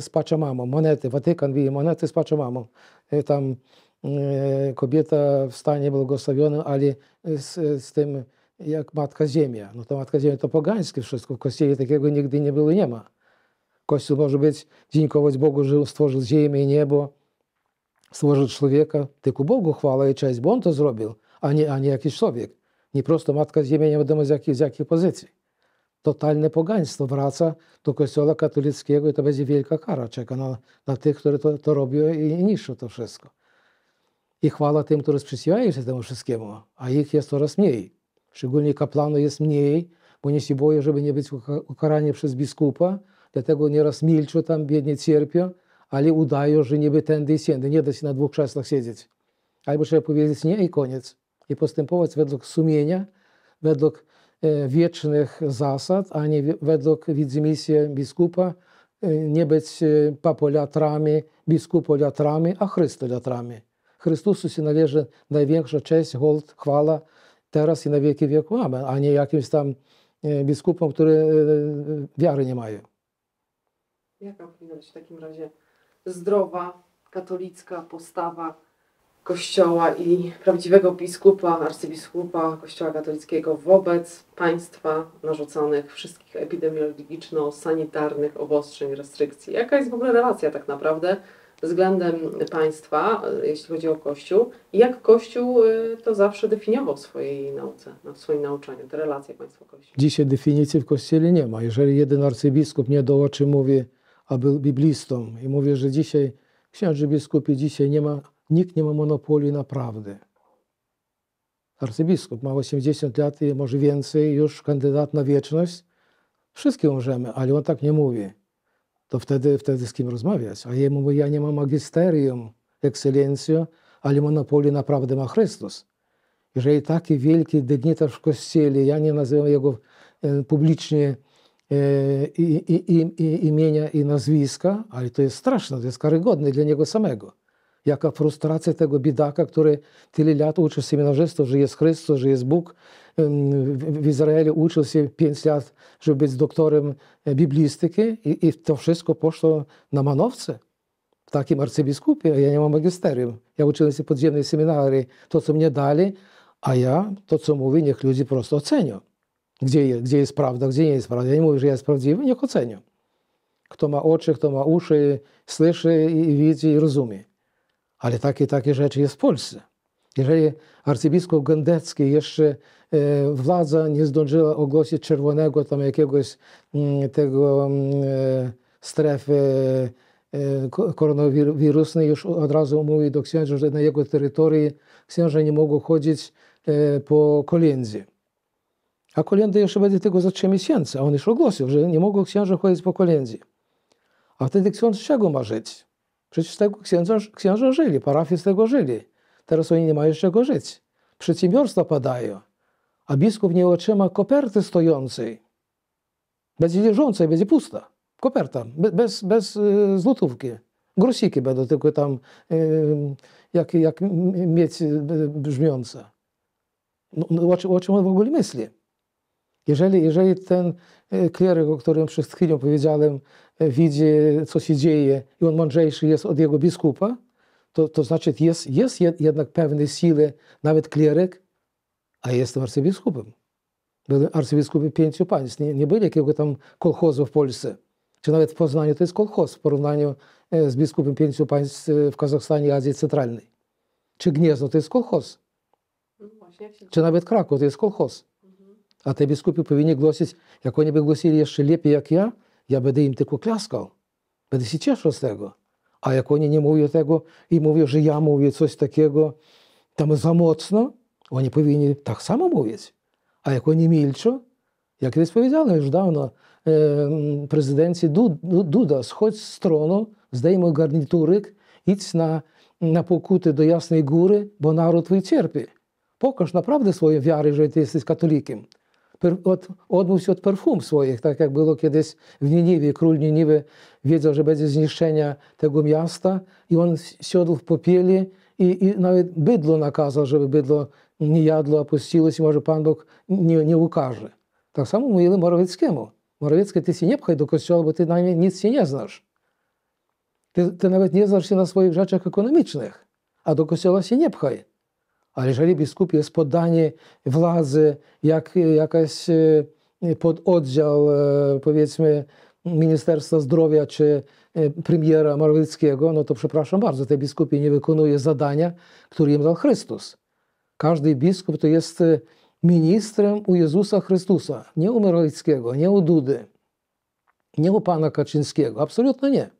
z Pachamamą, monety, Watykan bije monety z Pachamamą, tam kobieta w stanie błogosławionym, ale z tym jak Matka Ziemia. No to Matka Ziemia to pogańskie wszystko. W Kościele takiego nigdy nie było i nie ma. Kościół może być dziękować Bogu, że stworzył ziemię i niebo, stworzył człowieka. Tylko Bogu chwała i cześć, bo On to zrobił, a nie jakiś człowiek. Nie prosto Matka Ziemia, nie wiadomo z jakiej pozycji. Totalne pogaństwo wraca do Kościoła katolickiego i to będzie wielka kara czeka na tych, którzy to robią i niszczą to wszystko. I chwała tym, którzy sprzeciwiają się temu wszystkiemu, a ich jest coraz mniej. Szczególnie kaplanów jest mniej, bo nie się boją, żeby nie być ukarani przez biskupa, dlatego nieraz milczą tam, biednie cierpią, ale udają, że niby tędy i siędy. Nie da się na dwóch krzesłach siedzieć. Albo trzeba powiedzieć nie i koniec. I postępować według sumienia, według wiecznych zasad, a nie według widzimisię biskupa, nie być papolatrami, biskupoliatrami, a chrystolatrami. Chrystusu się należy największa cześć, hołd, chwała teraz i na wieki wieku. Amen, a nie jakimś tam biskupom, które wiary nie mają. Jaka powinna być w takim razie zdrowa, katolicka postawa Kościoła i prawdziwego biskupa, arcybiskupa Kościoła katolickiego wobec państwa narzuconych wszystkich epidemiologiczno-sanitarnych obostrzeń, restrykcji? Jaka jest w ogóle relacja tak naprawdę względem państwa, jeśli chodzi o Kościół? I jak Kościół to zawsze definiował w swojej nauce, w swoim nauczaniu, te relacje państwo-Kościół? Dzisiaj definicji w Kościele nie ma. Jeżeli jeden arcybiskup nie do oczy mówi, a był biblistą i mówi, że dzisiaj księży biskupi dzisiaj nie ma, nikt nie ma monopolii na prawdę. Arcybiskup ma 80 lat i może więcej, już kandydat na wieczność. Wszystkie umrzemy, ale on tak nie mówi. To wtedy z kim rozmawiać? A ja mówię, ja nie mam magisterium, ekscelencjo, ale monopolii naprawdę ma Chrystus. Jeżeli taki wielki dygnitarz w Kościele, ja nie nazywam jego publicznie imienia i nazwiska, ale to jest straszne, to jest karygodne dla niego samego. Jaka frustracja tego biedaka, który tyle lat uczył seminarzystów, że jest Chrystus, że jest Bóg. W Izraelu uczył się 5 lat, żeby być doktorem biblistyki i to wszystko poszło na manowce. W takim arcybiskupie, a ja nie mam magisterium. Ja uczyłem się podziemnej seminarii. To, co mnie dali, a ja to, co mówię, niech ludzie prosto ocenią. Gdzie jest prawda, gdzie nie jest prawda. Ja nie mówię, że ja jest prawdziwy, niech ocenią. Kto ma oczy, kto ma uszy, słyszy i widzi i rozumie. Ale takie rzeczy jest w Polsce. Jeżeli arcybiskup Gądecki jeszcze władza nie zdążyła ogłosić czerwonego tam jakiegoś tego strefy koronawirusnej, już od razu mówi do księży, że na jego terytorii księża nie mogą chodzić po kolędzie. A kolęda jeszcze będzie tego za 3 miesiące, a on już ogłosił, że nie mogą księża chodzić po kolędzie. A wtedy ksiądz z czego ma żyć? Przecież tego księża żyli, parafie z tego żyli. Teraz oni nie mają z czego żyć. Przedsiębiorstwa padają, a biskup nie otrzyma koperty stojącej. Będzie leżąca i będzie pusta. Koperta, bez złotówki. Grosiki będą tylko tam, jak mieć brzmiące. No, o czym on w ogóle myśli? Jeżeli ten kleryk, o którym przed chwilą powiedziałem, widzi, co się dzieje i on mądrzejszy jest od jego biskupa, to znaczy jest jednak pewne siły, nawet kleryk, a jestem arcybiskupem. Byłem arcybiskupem 5 państw, nie byli jakiegoś tam kolchozu w Polsce. Czy nawet w Poznaniu to jest kolchoz w porównaniu z biskupem 5 państw w Kazachstanie, Azji Centralnej. Czy Gniezno to jest kolchoz. Czy nawet Kraków to jest kolchoz. A te biskupi powinni głosić, jak oni by głosili jeszcze lepiej jak ja będę im tylko klaskał. Będę się cieszył z tego. A jak oni nie mówią tego i mówią, że ja mówię coś takiego tam za mocno, oni powinni tak samo mówić. A jak oni milczą, jak kiedyś powiedziano już dawno prezydencji Duda, schodź z tronu, zdejmuj garniturek, idź na pokuty do Jasnej Góry, bo naród twój cierpi. Pokaż naprawdę swoją wiarę, że ty jesteś katolikiem. Odmów się od perfum swoich, tak jak było kiedyś w Niniwie. Król Niniwy wiedział, że będzie zniszczenia tego miasta i on siadł w popieli i nawet bydło nakazał, żeby bydło nie jadło, opuściło się, może Pan Bóg nie ukaże. Tak samo mówili Morawieckiemu. Morawiecki, ty się nie pchaj do kościoła, bo ty na nic się nie znasz. Ty nawet nie znasz się na swoich rzeczach ekonomicznych. a do kościoła się nie pchaj. Ale jeżeli biskup jest poddany władzy, jak jakaś pododdział, powiedzmy, Ministerstwa Zdrowia czy premiera Morawieckiego, no to przepraszam bardzo, te biskupi nie wykonuje zadania, które im dał Chrystus. Każdy biskup to jest ministrem u Jezusa Chrystusa, nie u Morawieckiego, nie u Dudy, nie u pana Kaczyńskiego, absolutnie nie.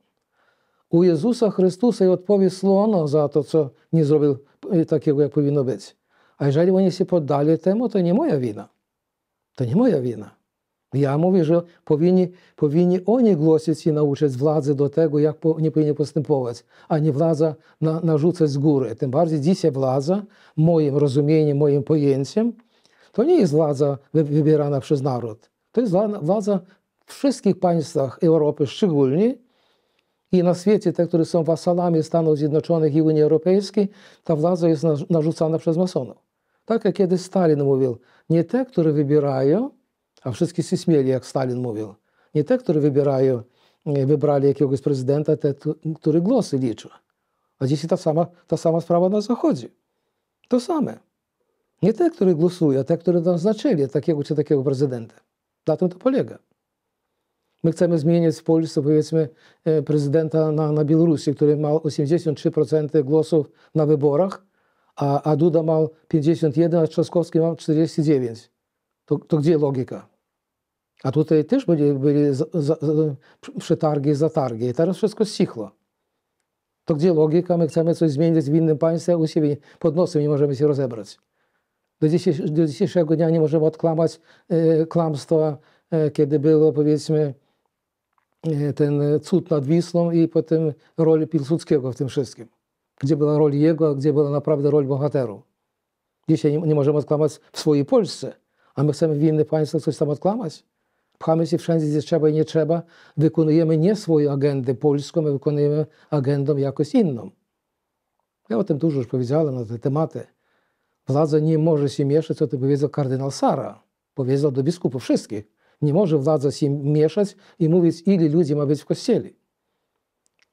U Jezusa Chrystusa i odpowiedzialno za to, co nie zrobił takiego, jak powinno być. A jeżeli oni się poddali temu, to nie moja wina. To nie moja wina. Ja mówię, że powinni oni głosić i nauczyć władzy do tego, jak nie powinni postępować, a nie władza narzucać z góry. Tym bardziej dzisiaj władza, moim rozumieniem, moim pojęciem, to nie jest władza wybierana przez naród. To jest władza w wszystkich państwach Europy szczególnie, i na świecie, te, które są wasalami Stanów Zjednoczonych i Unii Europejskiej, ta władza jest narzucana przez masonów. Tak jak kiedyś Stalin mówił, nie te, które wybierają, a wszyscy się śmieli, jak Stalin mówił, nie te, które wybierają, wybrali jakiegoś prezydenta, te, które głosy liczą. A dzisiaj ta sama sprawa na Zachodzie. To same. Nie te, które głosują, a te, które naznaczyli takiego czy takiego prezydenta. Na tym to polega. My chcemy zmienić w Polsce, powiedzmy, prezydenta na Białorusi, który miał 83% głosów na wyborach, a Duda miał 51, a Trzaskowski miał 49. To gdzie logika? A tutaj też byli przetargi, zatargi i teraz wszystko ścichło. To gdzie logika? My chcemy coś zmienić w innym państwie, a u siebie pod nosem nie możemy się rozebrać. Do dzisiejszego dnia nie możemy odklamać kłamstwa, kiedy było, powiedzmy, ten cud nad Wisłą i potem rolę Piłsudskiego w tym wszystkim. Gdzie była rola jego, a gdzie była naprawdę rola bohaterów. Dzisiaj nie możemy odklamać w swojej Polsce, a my chcemy w innych państwach coś tam odklamać. Pchamy się wszędzie, gdzie trzeba i nie trzeba. Wykonujemy nie swoją agendę polską, my wykonujemy agendą jakoś inną. Ja o tym dużo już powiedziałem na te tematy. Władza nie może się mieszać, co to powiedział kardynał Sara. Powiedział do biskupów wszystkich. Nie może władza się mieszać i mówić, ile ludzi ma być w kościele.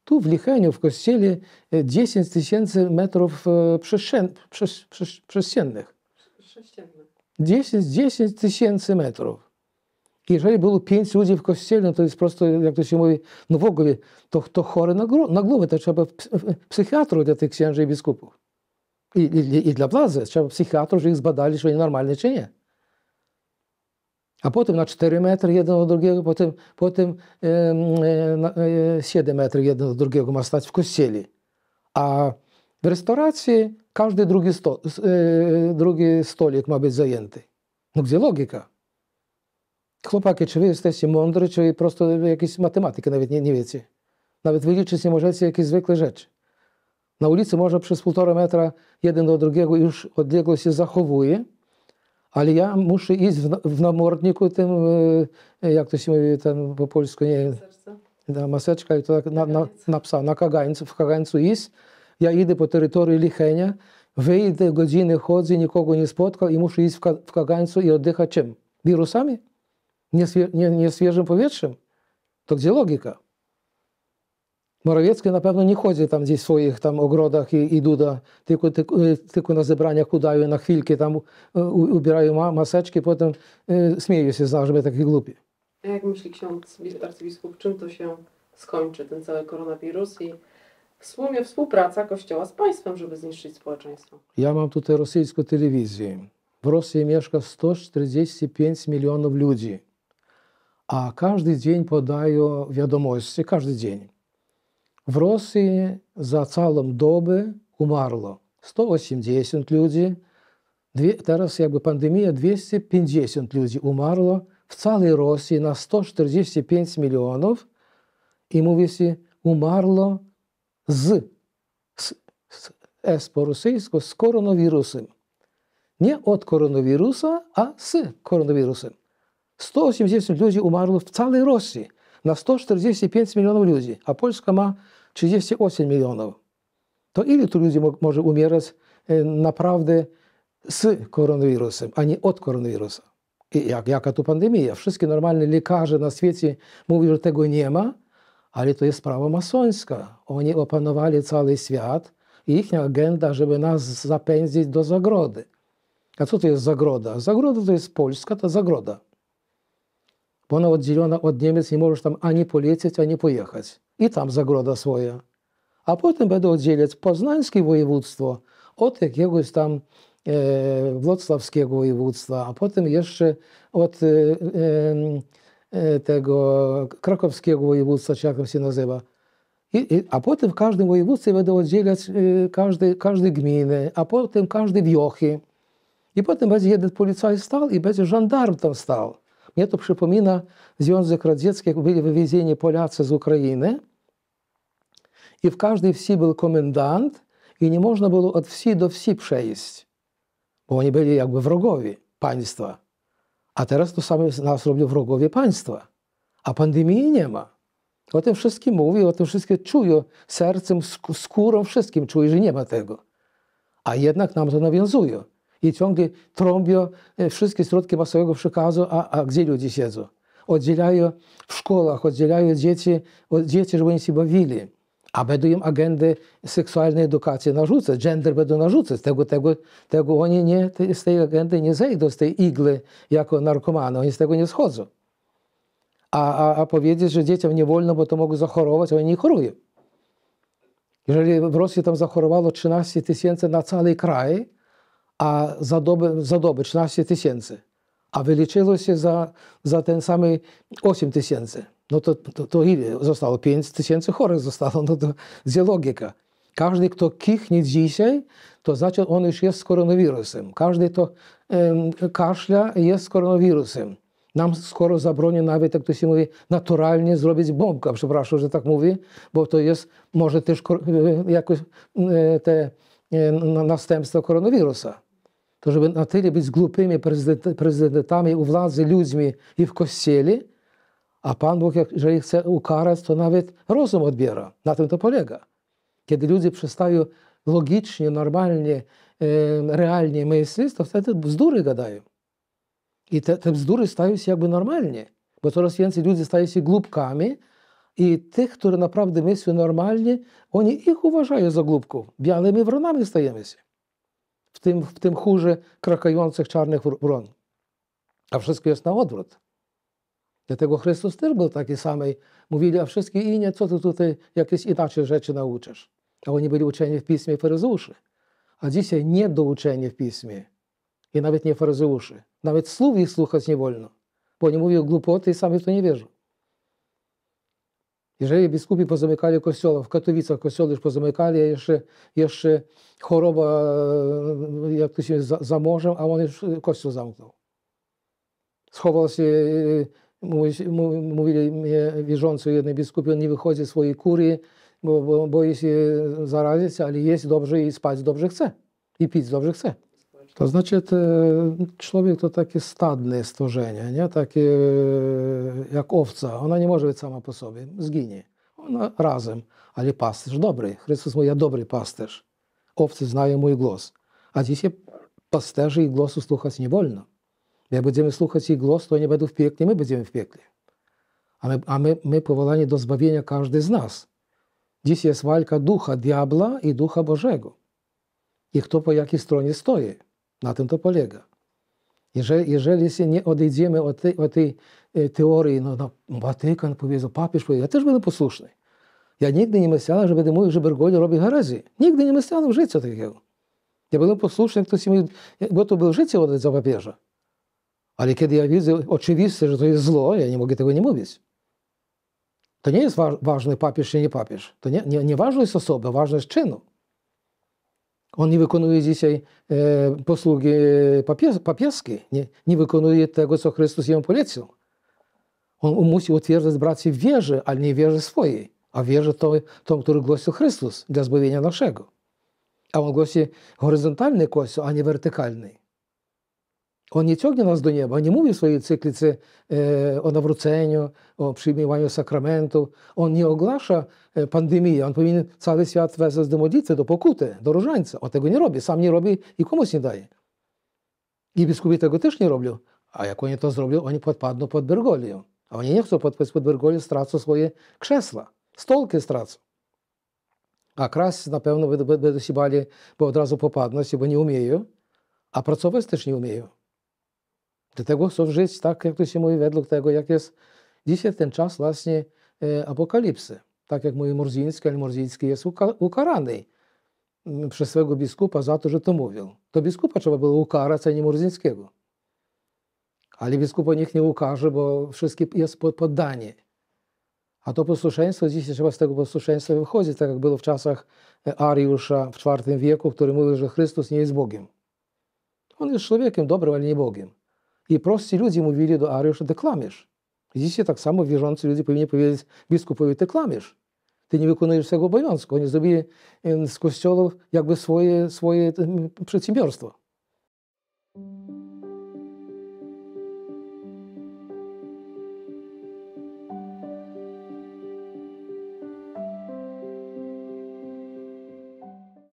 Tu w Licheniu, w kościele 10 tysięcy metrów przestrzennych. 10 tysięcy metrów. Jeżeli było 5 ludzi w kościele, no to jest prosto, jak to się mówi, no w ogóle to chory na głowę, to trzeba psychiatrów dla tych księży i biskupów. I dla władzy trzeba psychiatrów, żeby ich zbadali, czy oni normalni, czy nie. A potem na 4 metry jeden od drugiego, potem 7 metrów jeden od drugiego ma stać w kościele. A w restauracji każdy drugi stolik ma być zajęty. No gdzie logika? Chłopaki, czy wy jesteście mądrzy, czy prosto jakieś matematyki nawet nie wiecie? Nawet wyliczyć nie możecie jakieś zwykłe rzeczy. Na ulicy może przez 1,5 metra jeden do drugiego już odległość się zachowuje, ale ja muszę iść w namordniku tym, jak to się mówi tam po polsku, nie, maseczka i to tak na psa, na kagańcu, w kagańcu iść. Ja idę po terytorii Lichenia, wyjdę, godziny chodzę, nikogo nie spotkał i muszę iść w kagańcu i oddychać czym? Wirusami? Nie świeżym powietrzem? To gdzie logika? Morawiecki na pewno nie chodzi tam gdzieś w swoich tam ogrodach i Duda, tylko na zebraniach udają na chwilkę, tam ubierają maseczki, potem śmieją się z nas, że my takie głupi. A jak myśli ksiądz arcybiskup, czym to się skończy, ten cały koronawirus i w sumie współpraca Kościoła z państwem, żeby zniszczyć społeczeństwo? Ja mam tutaj rosyjską telewizję. W Rosji mieszka 145 milionów ludzi, a każdy dzień podają wiadomości, każdy dzień. W Rosji za całą dobę umarło 180 ludzi, teraz jakby pandemia 250 ludzi umarło w całej Rosji na 145 milionów i mówi się umarło z po rosyjsku, z koronawirusem. Nie od koronawirusa, a z koronawirusem. 180 ludzi umarło w całej Rosji na 145 milionów ludzi, a Polska ma 38 milionów. To ile tu ludzi może umierać naprawdę z koronawirusem, a nie od koronawirusa? I jaka tu pandemia? Wszystkie normalne lekarze na świecie mówią, że tego nie ma, ale to jest sprawa masońska. Oni opanowali cały świat i ich agenda, żeby nas zapędzić do zagrody. A co to jest zagroda? Zagroda to jest Polska, ta zagroda. Bo ona oddzielona od Niemiec, nie możesz tam ani polecieć, ani pojechać. I tam zagroda swoja. A potem będą oddzielać poznańskie województwo od jakiegoś tam włocławskiego województwa, a potem jeszcze od tego krakowskiego województwa, czy jak się nazywa. A potem w każdym województwie będą oddzielać każdej gminy, a potem każdej wiochy. I potem będzie jeden policjant stał i będzie żandarm tam stał. Mnie to przypomina Związek Radziecki, jak byli wywiezieni Polacy z Ukrainy. I w każdej wsi był komendant i nie można było od wsi do wsi przejść, bo oni byli jakby wrogowie państwa. A teraz to samo nas robią wrogowie państwa, a pandemii nie ma. O tym wszystkim mówię, o tym wszystkim czuję sercem, skórą, wszystkim czuję, że nie ma tego. A jednak nam to nawiązuje. I ciągle trąbią wszystkie środki masowego przekazu, a gdzie ludzie siedzą? Oddzielają w szkołach, oddzielają dzieci, żeby oni się bawili. A będą im agendy seksualnej edukacji narzucać, gender będą narzucać. Tego oni nie, z tej agendy nie zejdą, z tej igły jako narkomany, oni z tego nie schodzą. A powiedzieć, że dzieciom nie wolno, bo to mogą zachorować, oni nie chorują. Jeżeli w Rosji tam zachorowało 13 tysięcy na cały kraj, a za dobę 13 tysięcy, a wyliczyło się za ten sam 8 tysięcy. No to ile zostało? 5 tysięcy chorych zostało, no to gdzie logika? Każdy, kto kichnie dzisiaj, to znaczy on już jest z koronawirusem. Każdy, kto kaszla, jest z koronawirusem. Nam skoro zabroni nawet, jak to się mówi, naturalnie zrobić bombkę, przepraszam, że tak mówię, bo to jest może też jakoś te następstwa koronawirusa. To żeby na tyle być głupymi prezydentami u władzy, ludźmi i w kościele, a Pan Bóg, jeżeli chce ukarać, to nawet rozum odbiera. Na tym to polega. Kiedy ludzie przestają logicznie, normalnie, realnie myśleć, to wtedy bzdury gadają. I te bzdury stają się jakby normalnie, bo coraz więcej ludzi staje się głupkami i tych, którzy naprawdę myślą normalnie, oni ich uważają za głupków. Białymi wronami stajemy się. W tym chórze krakających czarnych wron. A wszystko jest na odwrót. Dlatego Chrystus też był taki sam. Mówili, a wszystkie inne, co ty tutaj jakieś inaczej rzeczy nauczysz. A oni byli uczeni w Pismie faryzeuszy. A dzisiaj nie do uczenia w Pismie. I nawet nie faryzeuszy. Nawet słów ich słuchać nie wolno. Bo oni mówią głupoty i sami w to nie wierzą. Jeżeli biskupi pozamykali kościoła, w Katowicach kościoły już pozamykali, a jeszcze choroba, jak to się za morzem, a on już kościół zamknął. Schował się, mówili wierzący jednej biskupi, on nie wychodzi z swojej kurii, bo boi się zarazić, ale jeść dobrze i spać dobrze chce. I pić dobrze chce. To znaczy, człowiek to takie stadne stworzenie, nie? Takie jak owca. Ona nie może być sama po sobie, zginie. Ona razem, ale pasterz dobry. Chrystus mówi, ja dobry pasterz. Owcy znają mój głos. A dzisiaj pasterzy i głosu słuchać nie wolno. Jak będziemy słuchać ich głos, to oni będą w piekle, my będziemy w piekle. A my powołani do zbawienia każdy z nas. Dzisiaj jest walka ducha diabła i ducha Bożego. I kto po jakiej stronie stoi. Na tym to polega. Jeżeli się nie odejdziemy od tej teorii, no Watykan powiedział, papież powiedział, ja też będę posłuszny. Ja nigdy nie myślałem, że będę mówił, że Bergoglio robi herezję. Nigdy nie myślałem w życiu takiego. Ja byłem posłuszny, bo to było życie oddać za papieża. Ale kiedy ja widzę oczywiście, że to jest zło, ja nie mogę tego nie mówić. To nie jest ważny papież czy nie papież. To nie ważna jest osoba, ważne jest czynu. On nie wykonuje dzisiaj posługi papieskiej, nie wykonuje tego, co Chrystus jemu polecił. On musi utwierdzać braci w wierze, ale nie wierze swojej, a wierze tą, którą głosił Chrystus dla zbawienia naszego. A on głosi horyzontalny Kościół, a nie wertykalny. On nie ciągnie nas do nieba, on nie mówi w swojej cyklice o nawróceniu, o przyjmowaniu sakramentu. On nie ogłasza pandemii, on powinien cały świat wezwać do modlitwy, do pokuty, do różańca. On tego nie robi, sam nie robi i komuś nie daje. I biskupi tego też nie robią. A jak oni to zrobią, oni podpadną pod Bergoglią. A oni nie chcą podpaść pod Bergoglią, stracą swoje krzesła, stołki stracą. A kraść na pewno będę się bali, bo od razu popadnę, bo nie umieję, a pracować też nie umieję. Dlatego chcę żyć tak, jak to się mówi, według tego, jak jest dzisiaj ten czas właśnie apokalipsy. Tak jak mówi Murziński, ale Murziński jest ukarany przez swego biskupa za to, że to mówił. To biskupa trzeba było ukarać, a nie Murzińskiego. Ale biskupa nikt nie ukaże, bo wszystkie jest poddanie. A to posłuszeństwo, dzisiaj trzeba z tego posłuszeństwa wychodzić, tak jak było w czasach Ariusza w IV wieku, który mówił, że Chrystus nie jest Bogiem. On jest człowiekiem dobrym, ale nie Bogiem. I prosty ludzie mówili do Ariusza, ty kłamiesz. Dzisiaj tak samo wierzący ludzie powinni powiedzieć biskupowi, ty kłamiesz. Ty nie wykonujesz swojego obowiązku. Oni zrobili z kościołów jakby swoje przedsiębiorstwo.